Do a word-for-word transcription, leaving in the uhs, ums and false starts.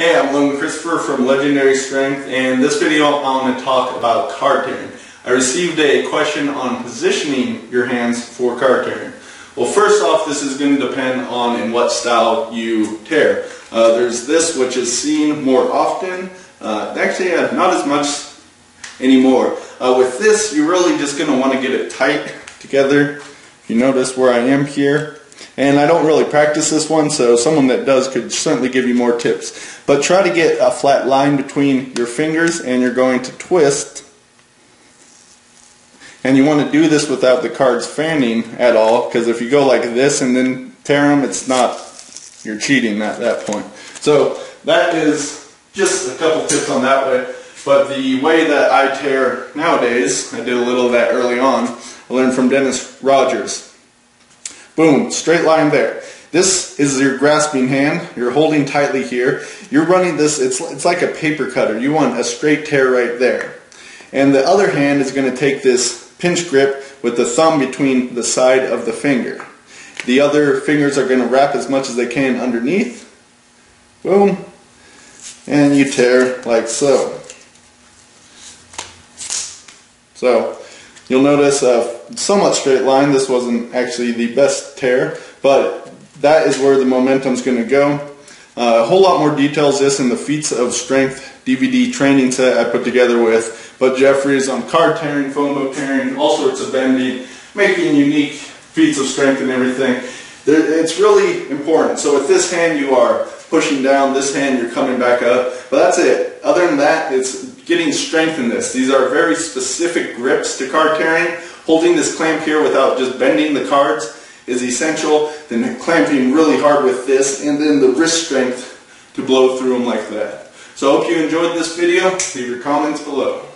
Hey, I'm Logan Christopher from Legendary Strength, and this video I want to talk about car tearing. I received a question on positioning your hands for car tearing. Well, first off, this is going to depend on in what style you tear. Uh, there's this, which is seen more often. Uh, actually, yeah, not as much anymore. Uh, with this, you're really just going to want to get it tight together. If you notice where I am here. And I don't really practice this one, so someone that does could certainly give you more tips. But try to get a flat line between your fingers, and you're going to twist. And you want to do this without the cards fanning at all, because if you go like this and then tear them, it's not, you're cheating at that point. So that is just a couple tips on that way. But the way that I tear nowadays, I did a little of that early on, I learned from Dennis Rogers. Boom, straight line there. This is your grasping hand. You're holding tightly here. You're running this, it's, it's like a paper cutter. You want a straight tear right there. And the other hand is going to take this pinch grip with the thumb between the side of the finger. The other fingers are going to wrap as much as they can underneath. Boom. And you tear like so. So, you'll notice a somewhat straight line. This wasn't actually the best tear, but that is where the momentum's going to go. Uh, a whole lot more details this in the Feats of Strength D V D training set I put together with Bud Jeffries on card tearing, FOMO tearing, all sorts of bending, making unique feats of strength and everything. It's really important. So with this hand you are pushing down, this hand you're coming back up, but that's it. Other than that, it's getting strength in this. These are very specific grips to card tearing. Holding this clamp here without just bending the cards is essential. Then clamping really hard with this, and then the wrist strength to blow through them like that. So I hope you enjoyed this video. Leave your comments below.